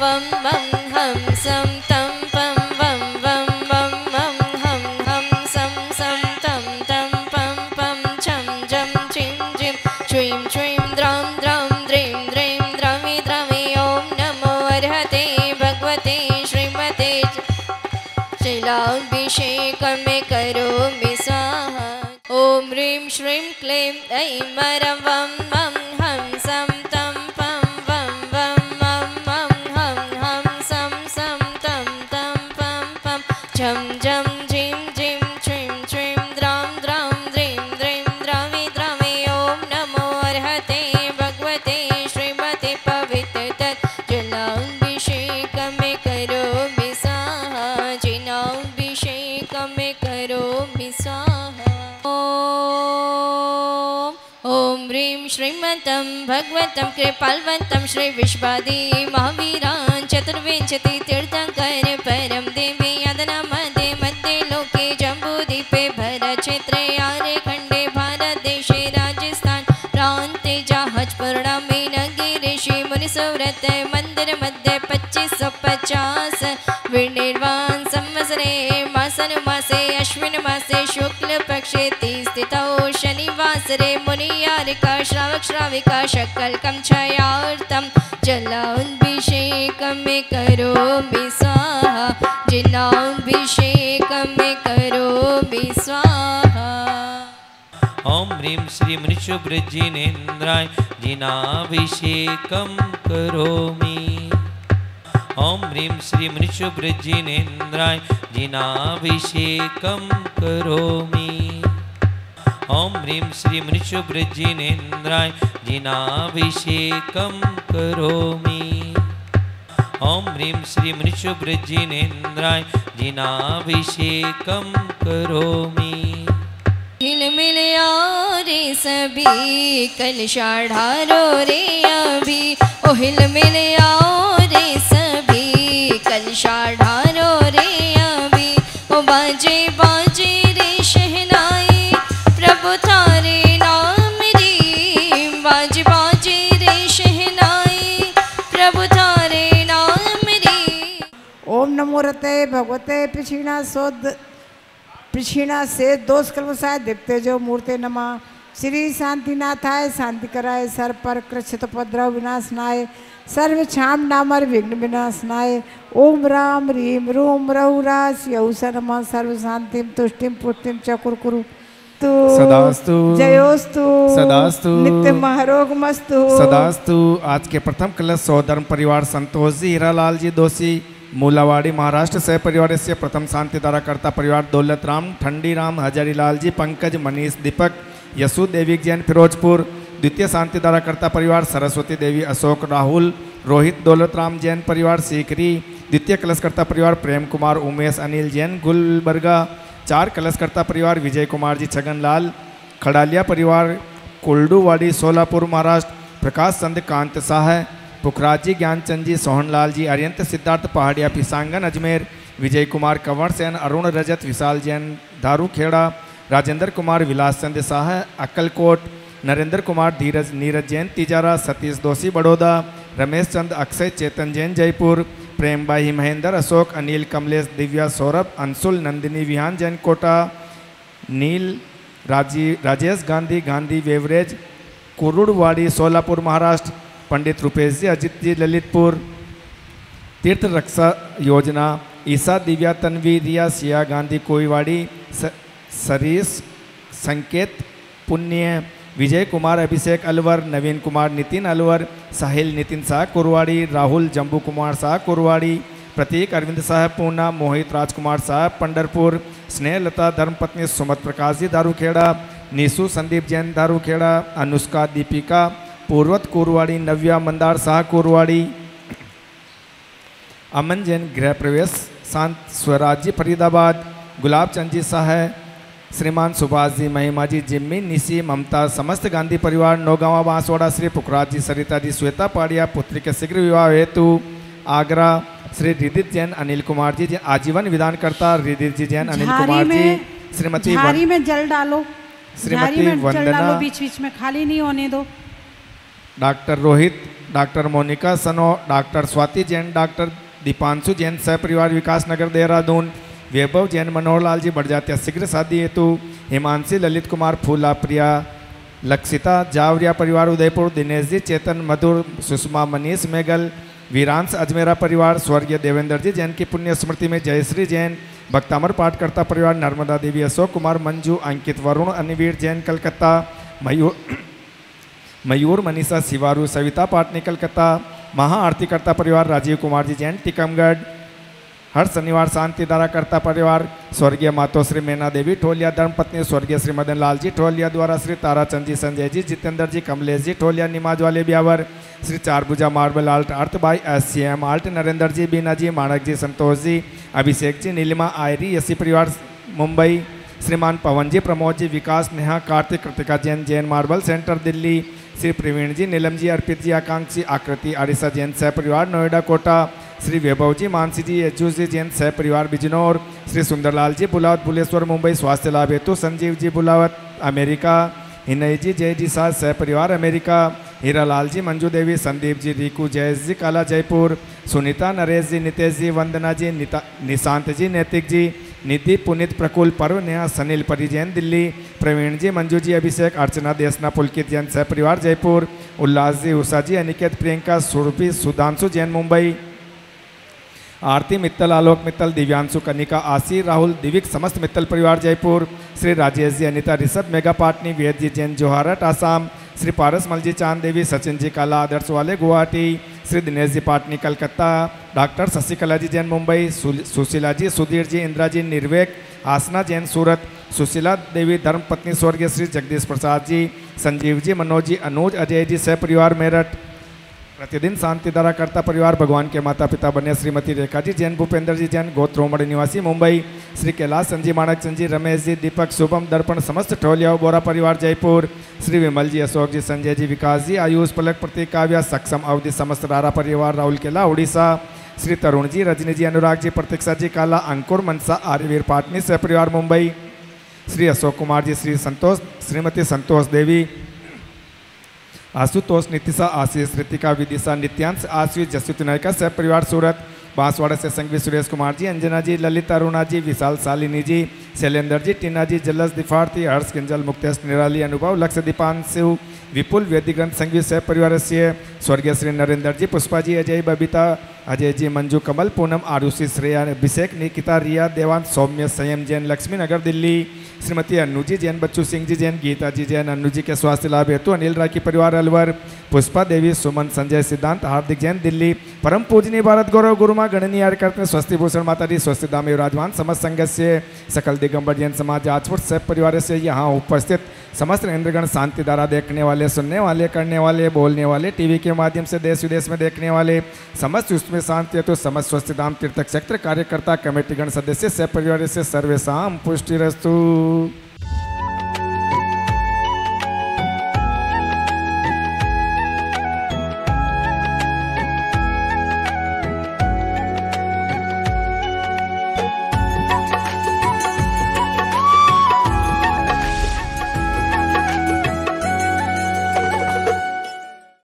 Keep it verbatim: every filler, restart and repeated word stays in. वम वम हम सम तम पम वम वम वम वम हम हम सम सम तम तम पम पम छम जम चिम जिम छुईं छुईं द्राम द्राम द्रीं द्रीं द्रवि द्रवि ओम नमो अर्हते भगवते श्रीमते शैलाभिषेकं करोमि स्वाहा। ओम ह्रीं श्रीं क्लीं ऐं मरं वम मं हं सं तं पं वं वं मं मं हं हं सं सं तं तं पं पं झं झं झिं झिं छ्रीं छ्रीं द्रां द्रां द्रीं द्रीं द्रावि द्रावि ॐ नमो अर्हते भगवते श्रीमते पवित्र तत् जलाभिषेकं करोमि स्वाहा। जिनाभिषेकं करोमि स्वाहा। श्रीमतं भगवतं कृपालवंतं श्री विश्वादी महावीरां चतुर्विंशति तीर्थंकर परम देवी यादना मदे मध्य लोके जम्बूदीपे भरत क्षेत्रे आरे खंडे भारत देशे राजस्थान प्रांते जहाजपुर मीन गिरिषि मुनिसुव्रत मंदिर मध्य पच्चीस सौ पचास विनिर्वाण संवत्सरे मासनुमासे अश्विन मासे शुक्ल पक्षे तीस तिथौ शनिवासरे मुनियारिका श्रावक श्राविका शकल्कं क्षयार्थं जलाभिषेकं करोमि स्वाहा। जिनाभिषेकं करोमि स्वाहा। ओम ह्रीं श्री मृषुभृजिनेन्द्राय जिनाभिषेकं करोमि। ओम ह्रीं श्री मृषुभृजिनेन्द्राय जिनाभिषेकं करोमि। ओम ह्रीं श्री मृषुभृजिनेन्द्राय जिनाभिषेकं करोमि। ओम ह्रीं श्री मृषुभृजिनेन्द्राय जिनाभिषेकं करोमि। हिलमिल आओ रे सभी कलशाढ़ारो रे अभी, ओ हिलमिल आओ रे सभी कलशाढ़ारो रे अभी। ओ बाजे बाजे रे शहनाई प्रभु थारे नाम री, बाजे बाजे रे शहनाई प्रभु थारे नाम री। ओम नमो रते भगवते पिछिना शोध पिछिणा से दोष कल्मसाय दिखते जो मूर्ते नमा। श्री शांतिनाथाय शांति कराय, सर पर कृच्छित उपद्रव विनाशनाय, सर्व छाम नामर विघ्न विनाशनाय। ओम राम रीम रूम रऊ रास यऊस नमा। सर्व शांतिम तुष्टिम पुष्टिम चकुर कुरु तु सदास्तु जयोस्तु सदास्तु नित्यम आरोग्यमस्तु सदास्तु। आज के प्रथम कलश सौधर्म परिवार संतोष जी हीरालाल जी दोषी मूलावाड़ी महाराष्ट्र सह परिवार से प्रथम शांति धाराकर्ता परिवार दौलत राम ठंडी राम हजारीलाल जी पंकज मनीष दीपक यसु देवी जैन फिरोजपुर। द्वितीय शांति धाराकर्ता परिवार सरस्वती देवी अशोक राहुल रोहित दौलत राम जैन परिवार सीकरी। द्वितीय कलशकर्ता परिवार प्रेम कुमार उमेश अनिल जैन गुलबर्गा। चार कलशकर्ता परिवार विजय कुमार जी छगनलाल खड़ालिया परिवार कुल्डूवाड़ी सोलापुर महाराष्ट्र। प्रकाश चंद कांत शाह पुखराज जी ज्ञानचंद जी सोहनलाल जी अरियंत सिद्धार्थ पहाड़िया पिसांगन अजमेर। विजय कुमार कंवर सेन अरुण रजत विशाल जैन दारूखेड़ा। राजेंद्र कुमार विलास चंद शाह अक्कलकोट। नरेंद्र कुमार धीरज नीरज जैन तिजारा। सतीश दोषी बड़ौदा। रमेश चंद अक्षय चेतन जैन जयपुर। प्रेम भाई महेंद्र अशोक अनिल कमलेश दिव्या सौरभ अंशुल नंदिनी विहान जैन कोटा। नील राजीव राजेश गांधी गांधी वेवरेज कुरुड़वाड़ी सोलापुर महाराष्ट्र। पंडित रूपेश जी अजित जी ललितपुर। तीर्थ रक्षा योजना ईसा दिव्या तन्वी रिया सिया गांधी कोईवाड़ी। सरीश संकेत पुण्य विजय कुमार अभिषेक अलवर नवीन कुमार नितिन अलवर साहिल नितिन शाह कुरवाड़ी। राहुल जम्बू कुमार शाह कुरवाड़ी। प्रतीक अरविंद शाह पूना। मोहित राजकुमार शाह पंडरपुर। स्नेहलता धर्मपत्नी सुमत प्रकाश जी दारूखेड़ा। निशु संदीप जैन दारूखेड़ा। अनुष्का दीपिका पूर्वत कोरवाड़ी। नव्या मंदार शाह कोरवाड़ी। अमन जैन गृह प्रवेश। शांत स्वराज जी फरीदाबाद। गुलाब चंद जी शाह श्रीमान सुभाष जी महिमा जी जिम्मी निशी ममता। समस्त गांधी परिवार नौगांवा बांसवाड़ा। श्री पुखराज जी सरिता जी श्वेता पाड़िया पुत्री के शीघ्र विवाह हेतु। आगरा श्री रिदित जैन अनिल कुमार जी आजीवन विधानकर्ता रिदित जी जैन अनिल कुमार जी। श्रीमती झाड़ी में जल डालो, श्रीमती वंदना बीच बीच में खाली नहीं होने दो। डॉक्टर रोहित डॉक्टर मोनिका सनो, डॉक्टर स्वाति जैन, डॉक्टर दीपांशु जैन सहपरिवार विकास नगर देहरादून, वैभव जैन, मनोहर लाल जी बड़जात्या शीघ्र शादी हेतु, हिमांशी ललित कुमार फूला प्रिया लक्षिता जावरिया परिवार उदयपुर, दिनेश जी, चेतन मधुर, सुषमा मनीष मेघल, वीरांश अजमेरा परिवार, स्वर्गीय देवेंद्र जी जैन की पुण्य स्मृति में जयश्री जैन, भक्तामर पाठकर्ता परिवार, नर्मदा देवी, अशोक कुमार, मंजू, अंकित, वरुण, अनिवीर जैन कलकत्ता, मयूर मयूर मनीषा शिवारू, सविता पाटनी कलकत्ता, महाआरतीकर्ता परिवार, राजीव कुमार जी जैन टीकमगढ़, हर शनिवार शांतिधारा कर्ता परिवार, स्वर्गीय मातोश्री मेना देवी ठोलिया धर्मपत्नी, स्वर्गीय श्री मदन लाल जी ठोलिया द्वारा, श्री ताराचंद जी, संजय जी, जितेंद्र जी, कमलेश जी ठोलिया निमाज वाले ब्यावर, श्री चारभुजा मार्बल आल्ट अर्थ भाई एस सी एम आल्ट, नरेंद्र जी, बीना जी, माणक जी, संतोष जी, अभिषेक जी, नीलिमा आयरी, यसी परिवार मुंबई, श्रीमान पवन जी, प्रमोद जी, विकास, नेहा, कार्तिक, कृतिका जैन, जैन मार्बल सेंटर दिल्ली, श्री प्रवीण जी, नीलम जी, अर्पित जी, आकांक्षी, आकृति, आरिशा जैन सह परिवार नोएडा कोटा, श्री वैभव जी, मानसी जी, यज्जू जी जैन सह परिवार बिजनौर, श्री सुंदरलाल जी बुलावत भुलेश्वर मुंबई स्वास्थ्य लाभ हेतु, संजीव जी बुलावत अमेरिका, हिनई जी जय जी सास सह परिवार अमेरिका, हीरा लाल जी, मंजू देवी, संदीप जी, रिकू, जयेश जी काला जयपुर, सुनीता, नरेश जी, नितेश जी, वंदना जी, निशांत जी, नैतिक जी, नीति, पुनीत, प्रकुल, पर्व, नेहा, सनील परी जैन दिल्ली, प्रवीण जी, मंजू जी, अभिषेक, अर्चना, देशना, पुलकित जैन सह परिवार जयपुर, उल्लास जी, उषा जी, अनिकेत, प्रियंका, सुरभि, सुधांशु जैन मुंबई, आरती मित्तल, आलोक मित्तल, दिव्यांशु, कनिका, आशी, राहुल, दिविक समस्त मित्तल परिवार जयपुर, श्री राजेश जी, अनिता, ऋषभ, मेघा पाटनी, वेद जी जैन जोहारट आसाम, श्री पारस मल जी, चांद देवी, सचिन जी काला, आदर्श वाले गुवाहाटी, श्री दिनेश जी पाटनी कलकत्ता, डॉक्टर शशिकला जी जैन मुंबई, सुशीला जी, सुधीर जी, इंदिरा जी, निर्वेक, आसना जैन सूरत, सुशीला देवी धर्मपत्नी, स्वर्गीय श्री जगदीश प्रसाद जी, संजीव जी, मनोज जी, अनुज, अजय जी सह परिवार मेरठ, प्रतिदिन शांतिधारा कर्ता परिवार, भगवान के माता पिता बने श्रीमती रेखा जी जैन, भूपेंद्र जी जैन, गोत्रोमड़ी निवासी मुंबई, श्री कैलाश, संजीव, माणक चंद जी, रमेश जी, दीपक, शुभम, दर्पण समस्त ठोलिया बोरा परिवार जयपुर, श्री विमल जी, अशोक जी, संजय जी, विकास जी, आयुष, पलक, प्रतीक, काव्या, सक्षम, अवधि समस्त रारा परिवार राहुलकेला उड़ीसा, श्री तरुण जी, रजनी जी, अनुराग जी, प्रतीक्षा जी काला, अंकुर, मनसा, आर्यवीर पाटनी सह परिवार मुंबई, श्री अशोक कुमार जी, श्री संतोष, श्रीमती संतोष देवी, आशुतोष, नितिशा, आशीष, ऋतिका, विदिशा, नित्यांश, आशीष, जसवित नायका सह परिवार सूरत, बांसवाड़ा से संघवी सुरेश कुमार जी, अंजना जी, ललित, अरुणा जी, विशाल, शालिनी जी, शैलेंद्र जी, टीना जी, जलस दिफार्थी, हर्ष, किंजल, मुक्तेश, निराली, अनुभव, लक्ष्य, दीपांशु, विपुल, वेदिग्रंथ संघवी सह परिवार स्वर्गीय श्री नरेंद्र जी, पुष्पा जी, अजय, बबीता, अजय जी, मंजू, कमल, पूनम, आरुषि, श्रेया, अभिषेक, निकिता, रिया, देवांश, सौम्य, संयम जैन, लक्ष्मी नगर दिल्ली, श्रीमती अनुजी जैन, बच्चू सिंह जी जैन, गीता जी जैन, अनुजी के स्वास्थ्य लाभ हेतु, अनिल राखी परिवार अलवर, पुष्पा देवी, सुमन, संजय, सिद्धांत, हार्दिक जैन दिल्ली, परम पूजनीय भारत गौरव गुरुमा गणनीय अर्थ में स्वस्ति भूषण माता दी स्वस्ति धाम विराजमान समस्त संगत से सकल दिगंबर जैन समाज जाजपुर सह परिवार से यहाँ उपस्थित समस्त इंद्रगण, शांति धारा देखने वाले, सुनने वाले, करने वाले, बोलने वाले, टीवी के माध्यम से देश विदेश में देखने वाले समस्त उसमें शांति हेतु समस्त स्वस्ति धाम तीर्थ क्षेत्र कार्यकर्ता कमेटीगण सदस्य सह परिवार से सर्वेशाम पुष्टिरस्तु।